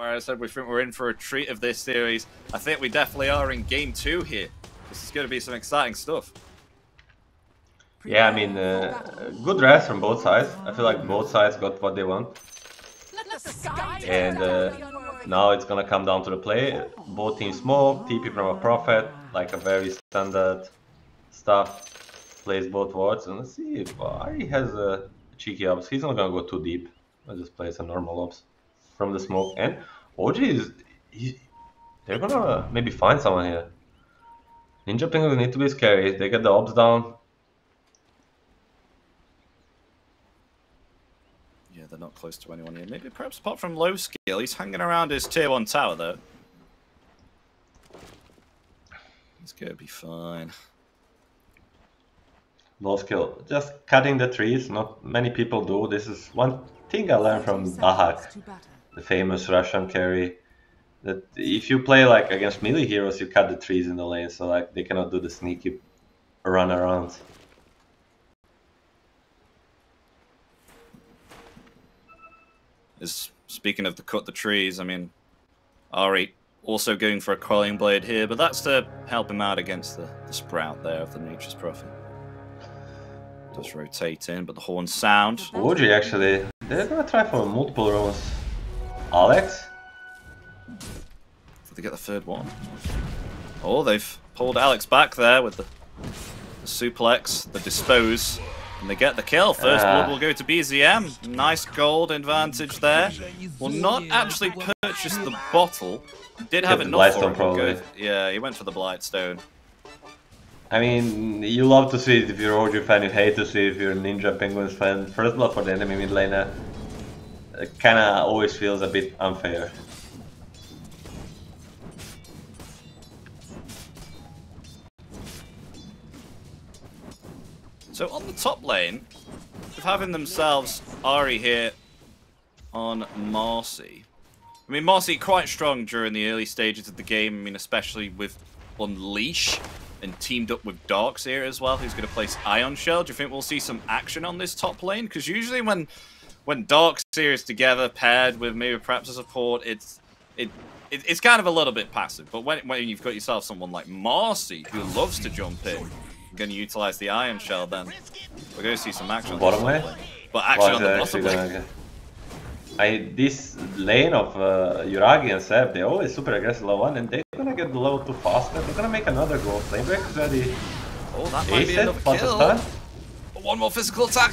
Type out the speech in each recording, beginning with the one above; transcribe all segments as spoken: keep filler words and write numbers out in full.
where I said we think we're in for a treat of this series. I think we definitely are in game two here. This is going to be some exciting stuff. Yeah, I mean, uh, good rest from both sides. I feel like both sides got what they want. And uh, now it's going to come down to the play. Both teams smoke, T P from a Prophet, like a very standard stuff. Plays both wards, and let's see if Ari has a cheeky ops. He's not going to go too deep. I'll just play some normal ops from the smoke. And O G is... He, they're going to maybe find someone here. Ninja Penguins need to be scary. They get the ops down. Yeah, they're not close to anyone here. Maybe perhaps apart from Low Skill. He's hanging around his tier one tower, though. He's going to be fine. Low Skill. Just cutting the trees. Not many people do. This is one thing I learned from Bahak, the famous Russian carry. That if you play like against melee heroes, you cut the trees in the lane, so like they cannot do the sneaky run around. Is speaking of the cut the trees, I mean, Ari also going for a Quelling Blade here, but that's to help him out against the, the sprout there of the Nature's Prophet. Just rotate in, but the horn sound. O G actually, they're gonna try for multiple rounds. Alex. Did they get the third one? Oh, they've pulled Alex back there with the, the suplex, the dispose, and they get the kill. First blood will go to B Z M. Nice gold advantage there. Will not actually purchase the bottle. Did have enough for him. Yeah, he went for the Blightstone. I mean, you love to see it if you're an O G fan, you hate to see it if you're a Ninja Penguins fan. First blood for the enemy mid laner kinda always feels a bit unfair. So on the top lane, of having themselves Ari here on Marcy. I mean, Marcy quite strong during the early stages of the game, I mean, especially with Unleash. And teamed up with Dark Seer as well, who's going to place Ion Shell. Do you think we'll see some action on this top lane? Because usually when when Dark Seer is together, paired with maybe perhaps a support, it's it, it it's kind of a little bit passive. But when when you've got yourself someone like Marcy, who loves to jump in, going to utilize the Ion Shell, then we're going to see some action on bottom lane. But action on the bottom lane. I, this lane of uh, Yuragi and Seb, they're always super aggressive level one, and they're gonna get the level two faster. They're gonna make another goal. Lane break is ready. Oh, that might be another kill. One more physical attack.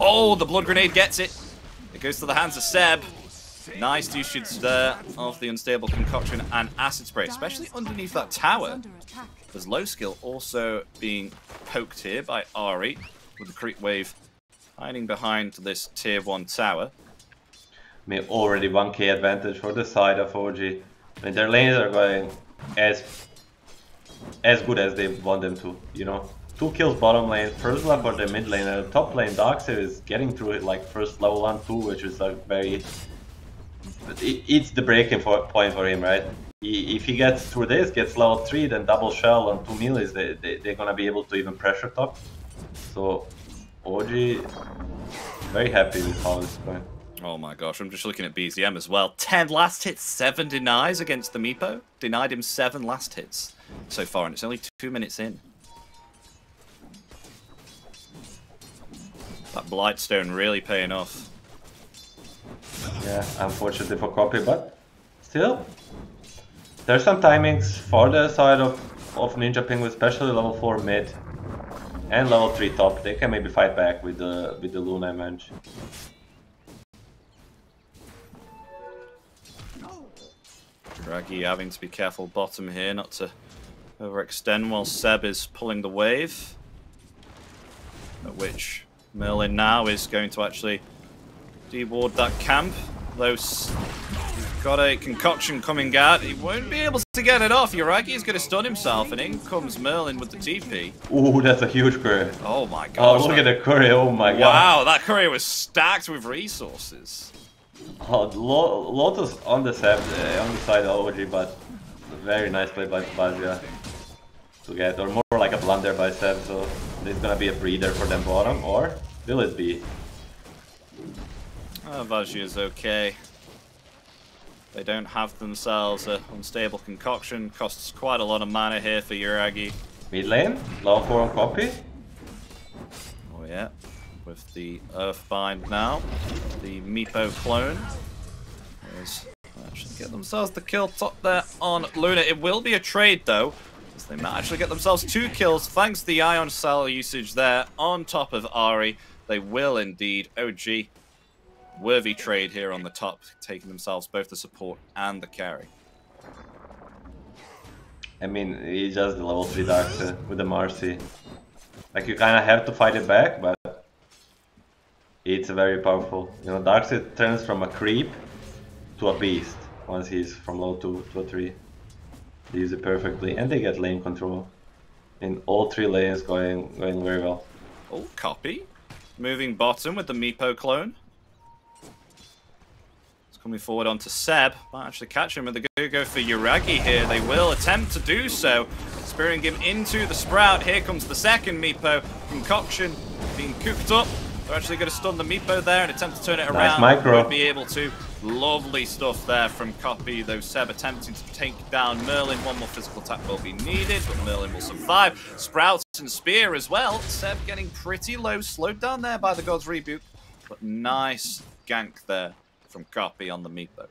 Oh, the blood grenade gets it. It goes to the hands of Seb. Nice usage there of the unstable concoction and acid spray, especially underneath that tower. There's Low Skill also being poked here by Ari with the creep wave hiding behind this tier one tower. I mean, already one K advantage for the side of O G. I mean, their lanes are going as as good as they want them to, you know. Two kills bottom lane, first blood for the mid laner, the top lane Darkseer is getting through it like first level one two, which is like very... It, it's the breaking for, point for him, right? He, if he gets through this, gets level three, then double shell on two melees, they, they, they're gonna be able to even pressure top. So, O G, very happy with how this is going. Oh my gosh, I'm just looking at B Z M as well. ten last hits, seven denies against the Meepo. Denied him seven last hits so far, and it's only two minutes in. That Blightstone really paying off. Yeah, unfortunately for Copy, but still, there's some timings for the side of, of Ninja Penguin, especially level four mid and level three top. They can maybe fight back with the, with the Luna Menge. Raggy having to be careful bottom here, not to overextend while Seb is pulling the wave. At which Merlin now is going to actually deward that camp. Though he's got a concoction coming out. He won't be able to get it off. Yuragi is going to stun himself, and in comes Merlin with the T P. Ooh, that's a huge courier. Oh my god. Oh, look at the courier. Oh my god. Wow, that courier was stacked with resources. Oh, Lotus on the Seb, uh, on the side of O G, but very nice play by Vazia to get, or more like a blunder by Seb, so there's gonna be a breather for them bottom, or will it be? Uh, Vazia is okay. They don't have themselves an unstable concoction. Costs quite a lot of mana here for Yuragi. Mid lane, low four on Copy. Oh yeah, with the Earthbind now, the Meepo clone. There's, uh, should get themselves the kill top there on Luna. It will be a trade though, as they might actually get themselves two kills thanks to the Ion Cell usage there on top of Ari. They will indeed. O G. Worthy trade here on the top, taking themselves both the support and the carry. I mean, he's just the level three Dark Seer with the Marcy. Like, you kind of have to fight it back, but it's very powerful. You know, Dark Seer turns from a creep to a beast once he's from low two to a three. They use it perfectly, and they get lane control in all three lanes, going going very well. Oh, Copy, moving bottom with the Meepo clone. Coming forward onto Seb, might actually catch him with the go-go for Yuragi here. They will attempt to do so, spearing him into the Sprout. Here comes the second Meepo concoction being cooked up. They're actually going to stun the Meepo there and attempt to turn it around. Nice micro. Won't be able to. Lovely stuff there from Copy, though Seb attempting to take down Merlin. One more physical attack will be needed, but Merlin will survive. Sprouts and Spear as well. Seb getting pretty low, slowed down there by the God's Reboot, but nice gank there from Copy on the Meepo.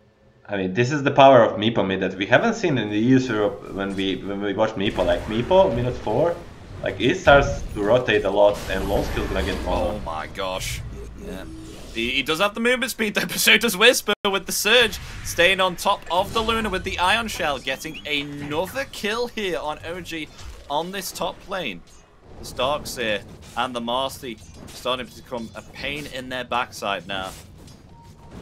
I mean, this is the power of Meepo mid that we haven't seen in the E U's Europe when we when we watch Meepo. Like Meepo mid at four, like it starts to rotate a lot and low skill's gonna get followed. Oh my gosh. Yeah. He, he does have the movement speed though, but so does Whisper with the surge, staying on top of the Luna with the Ion Shell, getting another kill here on O G on this top lane. The Dark Seer and the Marcy starting to become a pain in their backside now.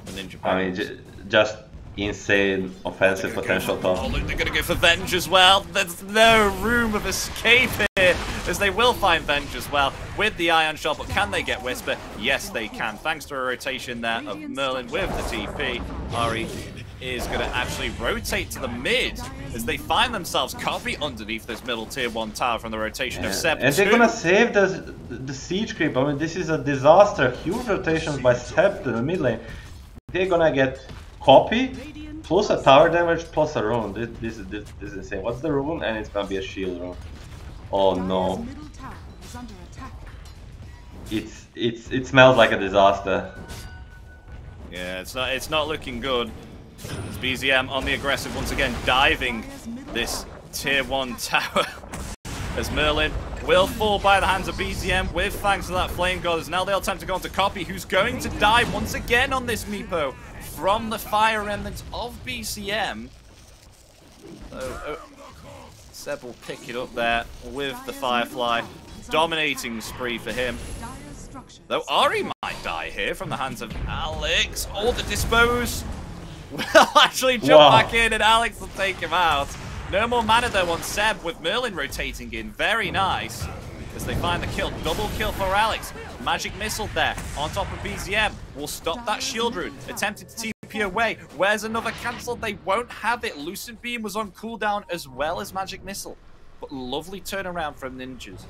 Ninja Penguins. I mean, just insane offensive potential, Tom. Oh, look, they're going to go for Venge as well. There's no room of escape here, as they will find Venge as well with the Ion Shot. But can they get Whisper? Yes, they can. Thanks to a rotation there of Merlin with the T P. Ari is going to actually rotate to the mid as they find themselves Copy underneath this middle tier one tower from the rotation yeah. of Seb. And they're going to save the, the Siege Creep. I mean, this is a disaster. Huge rotations by Seb to the mid lane. They're gonna get Copy plus a tower damage plus a rune. This, this, this, this is insane. What's the rune? And it's gonna be a shield rune. Oh no! It's it's it smells like a disaster. Yeah, it's not it's not looking good. It's B Z M on the aggressive once again, diving this tier one tower as Merlin will fall by the hands of B Z M with thanks to that Flame God, as now they'll attempt to go on to Copy, who's going to die once again on this Meepo from the fire remnants of B Z M. Oh, oh. Seb will pick it up there with the Firefly. Dominating spree for him. Though Ari might die here from the hands of Alex. All the Dispose will actually jump wow. back in and Alex will take him out. No more mana though on Seb with Merlin rotating in. Very nice. As they find the kill. Double kill for Alex. Magic Missile there on top of B Z M. Will stop that shield rune. Attempted to T P away. Where's another cancel? They won't have it. Lucent Beam was on cooldown as well as Magic Missile. But lovely turnaround from Ninjas.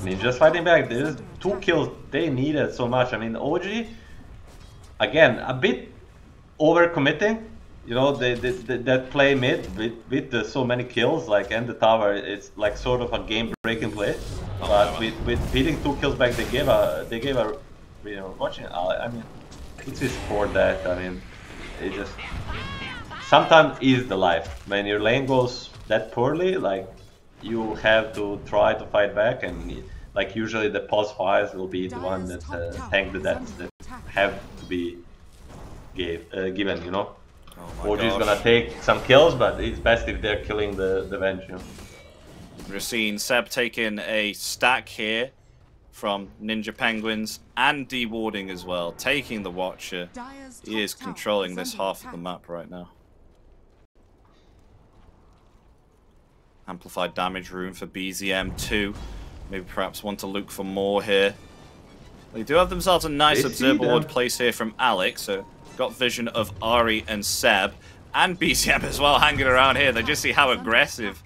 Ninjas fighting back. There's two kills they needed so much. I mean, O G, again, a bit overcommitting. You know, they, they, they, that play mid with, with the, so many kills, like, and the tower, it's like sort of a game-breaking play. Oh, but no, with, with beating two kills back, they gave a, they gave a, you know, watching, I mean, it's his for that, I mean, it just, sometimes is the life. When your lane goes that poorly, like, you have to try to fight back, and, like, usually the pause fires will be the one that uh, tank the deaths that have to be gave, uh, given, you know? Oh, O G is gonna take some kills, but it's best if they're killing the, the Venge. We're seeing Seb taking a stack here from Ninja Penguins and dewarding as well, taking the Watcher. He is controlling this half of the map right now. Amplified damage room for B Z M too. Maybe perhaps want to look for more here. They do have themselves a nice observer ward place here from Alex, so got vision of Ari and Seb and B Z M as well hanging around here. They just see how aggressive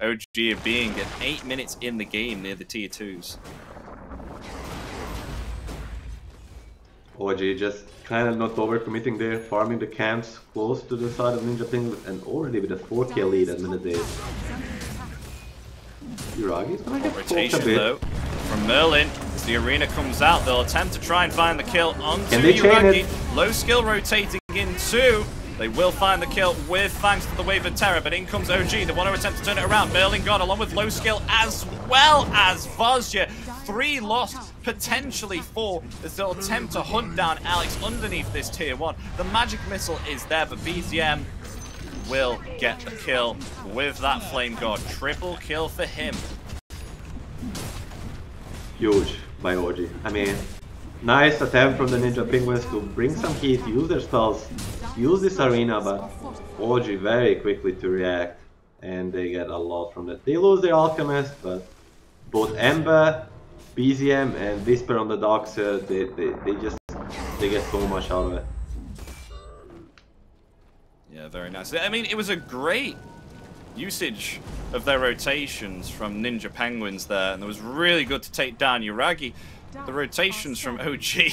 O G are being at eight minutes in the game near the tier twos. O G just kind of not overcommitting there, farming the camps close to the side of Ninja Penguins, and already with a four K lead at minute eight. Yuragi's gonna get rotation a bit. Though from Merlin. As the arena comes out, they'll attempt to try and find the kill onto Yuragi. Low skill rotating in too. They will find the kill with thanks to the wave of terror, but in comes O G. They want to attempt to turn it around. Merlin gone along with low skill as well as Vazia. Three lost, potentially four, as they'll attempt to hunt down Alex underneath this tier one. The magic missile is there, but B Z M will get the kill with that flame guard. Triple kill for him. Huge by O G. I mean, nice attempt from the Ninja Penguins to bring some heat, use their spells, use this arena, but O G very quickly to react, and they get a lot from that. They lose their Alchemist, but both Ember, B Z M and Whisper on the Dark Seer, they, they, they just they get so much out of it. Yeah, very nice. I mean, it was a great usage of their rotations from Ninja Penguins there, and it was really good to take down Yuragi. The rotations from O G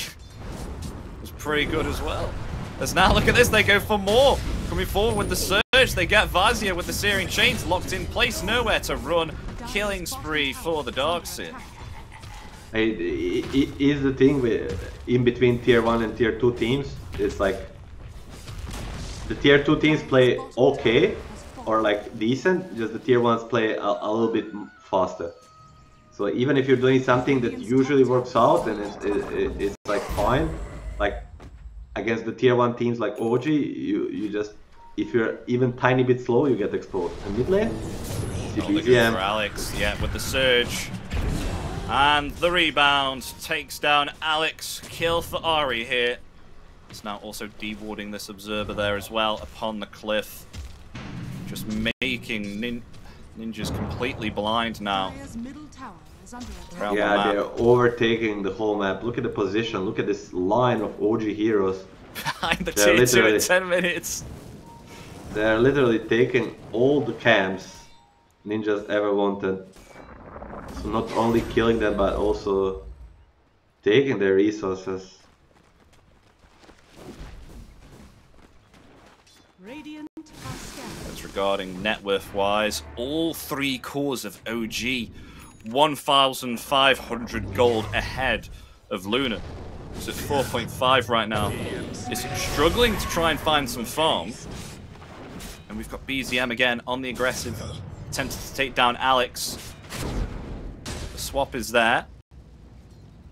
was pretty good as well. As now, look at this, they go for more. Coming forward with the surge, they get Vazia with the Searing Chains locked in place, nowhere to run. Killing spree for the Dark Seer. It, it, it is the thing with, in between tier one and tier two teams, it's like the tier two teams play okay or like decent, just the tier ones play a, a little bit faster. So even if you're doing something that usually works out and it's, it, it, it's like fine, like against the tier one teams like O G, you, you just, if you're even tiny bit slow, you get exposed. And mid lane, C B Z M. Oh, for Alex, yeah, with the surge. And the rebound takes down Alex. Kill for Ari here. It's now also dewarding this observer there as well upon the cliff. Just making nin ninjas completely blind now. Yeah, they're overtaking the whole map. Look at the position. Look at this line of O G heroes. Behind the tier two in ten minutes. They're literally taking all the camps ninjas ever wanted. So not only killing them, but also taking their resources. As regarding net worth-wise, all three cores of O G, one thousand five hundred gold ahead of Luna. It's at four point five right now. It's struggling to try and find some farm. And we've got B Z M again on the aggressive, attempting to take down Alex. Swap is there.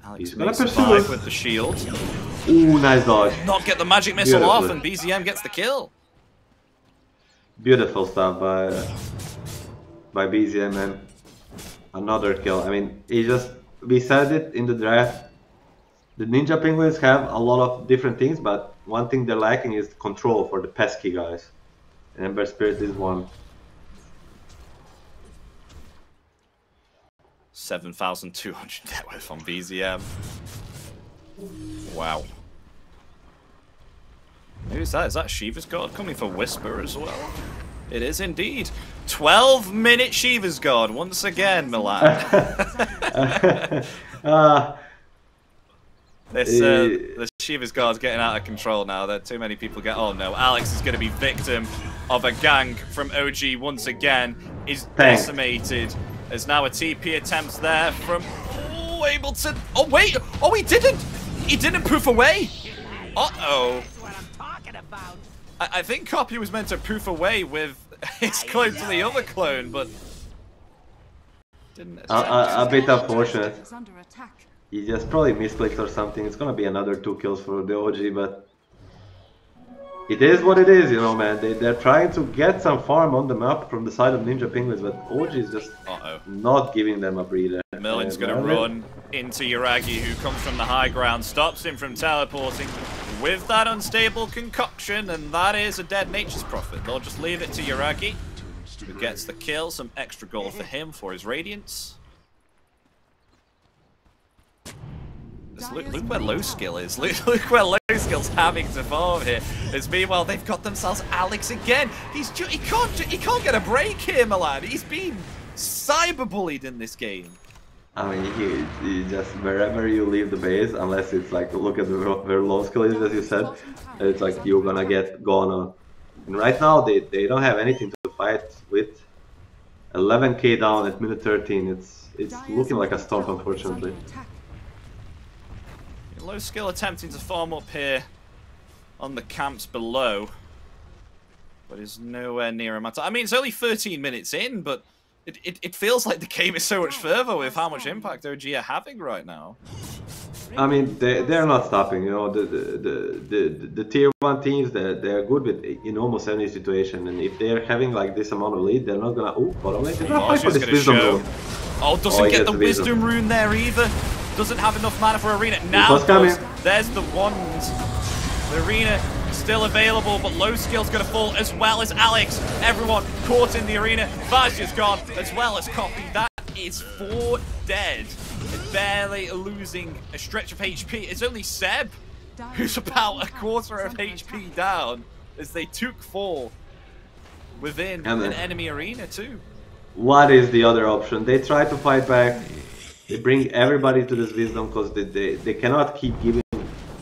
Alex He's gonna survive us with the shield. Ooh, nice dodge. Not get the magic missile Beautiful. off, and B Z M gets the kill. Beautiful stuff by uh, by B Z M, and another kill. I mean, it just, we said it in the draft. The Ninja Penguins have a lot of different things, but one thing they're lacking is control for the pesky guys. And Ember Spirit is one. seven thousand two hundred net worth on B Z M. Wow. Who is that? Is that Shiva's Guard coming for Whisper as well? It is indeed. twelve minute Shiva's Guard once again, Milan. uh, this, uh, the Shiva's Guard's getting out of control now. There are too many people get. Oh no, Alex is going to be victim of a gank from O G once again. Is decimated. Thanks. There's now a T P attempt there from oh, Ableton. Oh wait! Oh, he didn't! He didn't poof away! Uh-oh. I, I think Copy was meant to poof away with his clone to the other clone, but didn't. A, a, a bit unfortunate. He just probably misclicked or something. It's gonna be another two kills for the O G, but it is what it is, you know, man. They, they're trying to get some farm on the map from the side of Ninja Penguins, but O G is just Uh-oh. not giving them a breather. Merlin's uh, going to run into Yuragi, who comes from the high ground, stops him from teleporting with that unstable concoction, and that is a dead Nature's Prophet. They'll just leave it to Yuragi, who gets the kill, some extra gold for him for his Radiance. Look, look where low skill is. Look, look where low skill's having to farm here. It's meanwhile they've got themselves Alex again. He's ju he can't ju he can't get a break here, Milan. He's been cyberbullied in this game. I mean, he, he just wherever you leave the base, unless it's like look at where, where low skill is, as you said, it's like you're gonna get gone on. And right now they they don't have anything to fight with. eleven K down at minute thirteen. It's it's looking like a stomp, unfortunately. Low skill attempting to farm up here on the camps below, but is nowhere near a matter. I mean, it's only thirteen minutes in, but. It, it, it feels like the game is so much further with how much impact O G are having right now. I mean, they, they're not stopping, you know, the the, the, the, the tier one teams, they're, they're good with in almost any situation, and if they're having like this amount of lead, they're not gonna, oh, bottom lane, they're gonna fight for this wisdom rune. Oh, doesn't oh, get the wisdom. wisdom rune there either. Doesn't have enough mana for arena. Now, there's the wands. The arena still available, but low skill's gonna fall as well as Alex. Everyone caught in the arena. Vazia's gone as well as Copy. That is four dead. Barely losing a stretch of H P. It's only Seb who's about a quarter of H P down as they took four within an enemy arena too. What is the other option? They try to fight back. They bring everybody to this wisdom because they, they, they cannot keep giving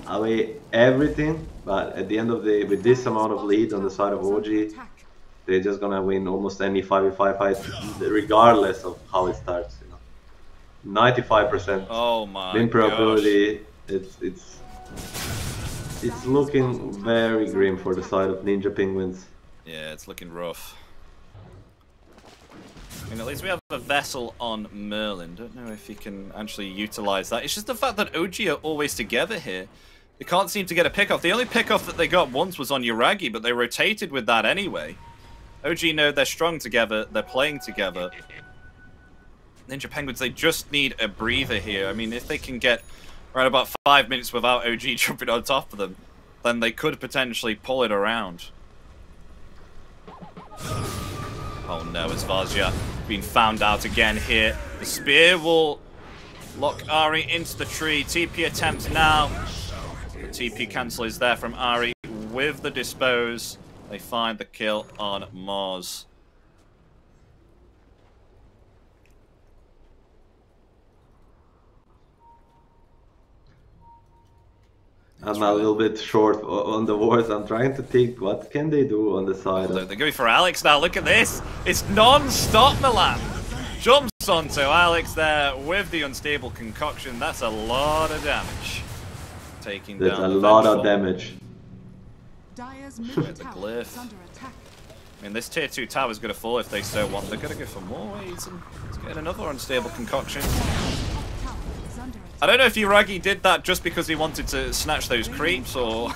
away everything, but at the end of the day, with this amount of lead on the side of O G, they're just gonna win almost any five v five fight, regardless of how it starts. You know, ninety-five percent win probability. It's it's it's looking very grim for the side of Ninja Penguins. Yeah, it's looking rough. I mean, at least we have a vessel on Merlin. Don't know if he can actually utilize that. It's just the fact that O G are always together here. They can't seem to get a pick-off. The only pick-off that they got once was on Yuragi, but they rotated with that anyway. O G know they're strong together. They're playing together. Ninja Penguins, they just need a breather here. I mean, if they can get around about five minutes without O G jumping on top of them, then they could potentially pull it around. Oh no, it's Vazia being found out again here. The spear will lock Ari into the tree. T P attempt now. The T P cancel is there from Ari with the dispose. They find the kill on Mars. I'm a little bit short on the words. I'm trying to think what can they do on the side. Oh, of... They're going for Alex now. Look at this. It's non-stop Milan. Jumps onto Alex there with the unstable concoction. That's a lot of damage. Taking There's down a lot fall. of damage. Dyer's middle tower is under attack. I mean, this tier two tower is going to fall if they so want. They're going to go for more. He's getting another unstable concoction. I don't know if Yuragi did that just because he wanted to snatch those creeps, or...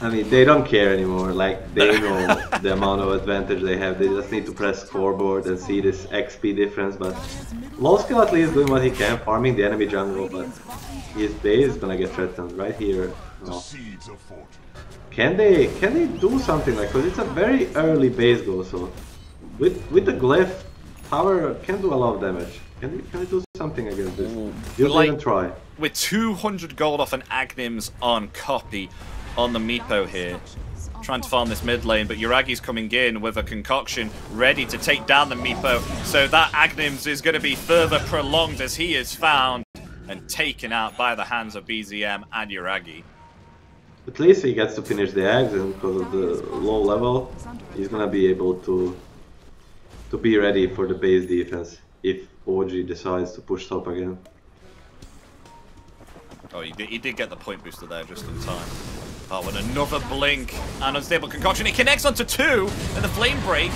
I mean, they don't care anymore, like, they know the amount of advantage they have, they just need to press scoreboard and see this X P difference, but... Low skill at least doing what he can, farming the enemy jungle, but his base is gonna get threatened right here. No. Can they can they do something, like, because it's a very early base goal, so... With, with the glyph, power can do a lot of damage. Can we, can we do something against this? You didn't like, try. We're two hundred gold off an Agnim's on Copy on the Meepo here. Trying to farm this mid lane, but Yuragi's coming in with a concoction ready to take down the Meepo. So that Agnim's is going to be further prolonged as he is found and taken out by the hands of B Z M and Yuragi. At least he gets to finish the eggs, and because of the low level, he's going to be able to, to be ready for the base defense. If O G decides to push top again. Oh, he did, he did get the point booster there just in time. Oh, and another blink and unstable concoction. It connects onto two, and the flame break,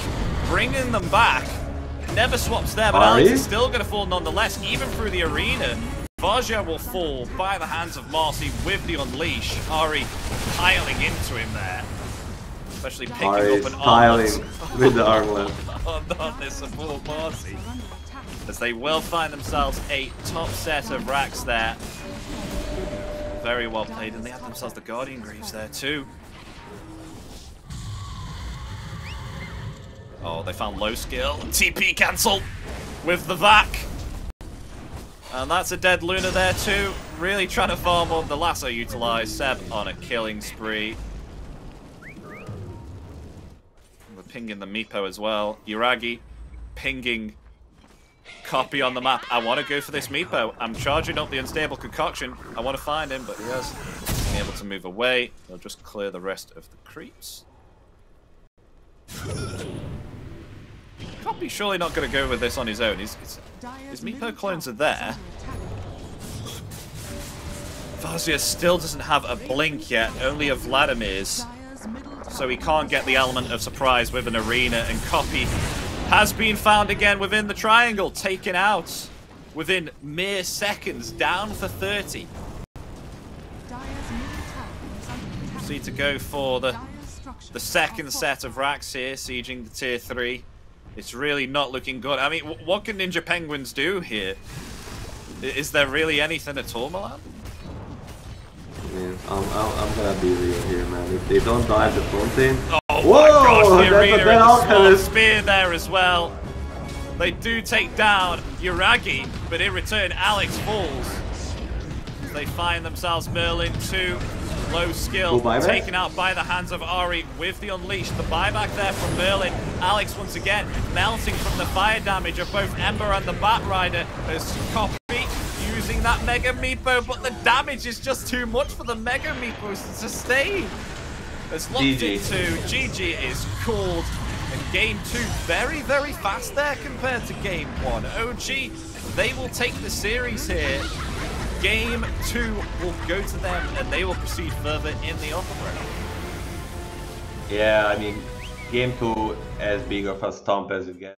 bringing them back. Never swaps there, but Alex is still going to fall nonetheless, even through the arena. Vazia will fall by the hands of Marcy with the unleash. Ari piling into him there. Especially picking Ari's up an piling with the armlet. Oh, not this support, Marcy. As they will find themselves a top set of racks there. Very well played, and they have themselves the Guardian Greaves there too. Oh, they found low skill. T P cancel with the Vac. And that's a dead Luna there too. Really trying to farm up the lasso utilized. Seb on a killing spree. We're pinging the Meepo as well. Yuragi pinging Copy on the map. I want to go for this Meepo. I'm charging up the unstable concoction. I want to find him, but he has been able to move away. He'll just clear the rest of the creeps. Copy's surely not going to go with this on his own. His, his, his Meepo clones are there. Vazia still doesn't have a blink yet, only a Vladimir's. So he can't get the element of surprise with an arena, and Copy has been found again within the triangle, taken out within mere seconds, down for thirty. Proceed to go for the the second set of racks here, sieging the tier three. It's really not looking good. I mean, w what can Ninja Penguins do here? Is there really anything at all, Milan? Yeah, I'm, I'm, I'm gonna be real here, man. If they don't dive the fountain. Oh. Oh my gosh, the arena and the small spear there as well. They do take down Yuragi, but in return, Alex falls. They find themselves Merlin two, low skill, taken out by the hands of Ari with the Unleash. The buyback there from Merlin. Alex once again melting from the fire damage of both Ember and the Batrider as Copy using that Mega Meepo, but the damage is just too much for the Mega Meepo to sustain. It's locked into G G is called, and game two very, very fast there compared to game one. O G, they will take the series here. Game two will go to them, and they will proceed further in the upper round. Yeah, I mean, game two as big of a stomp as you get.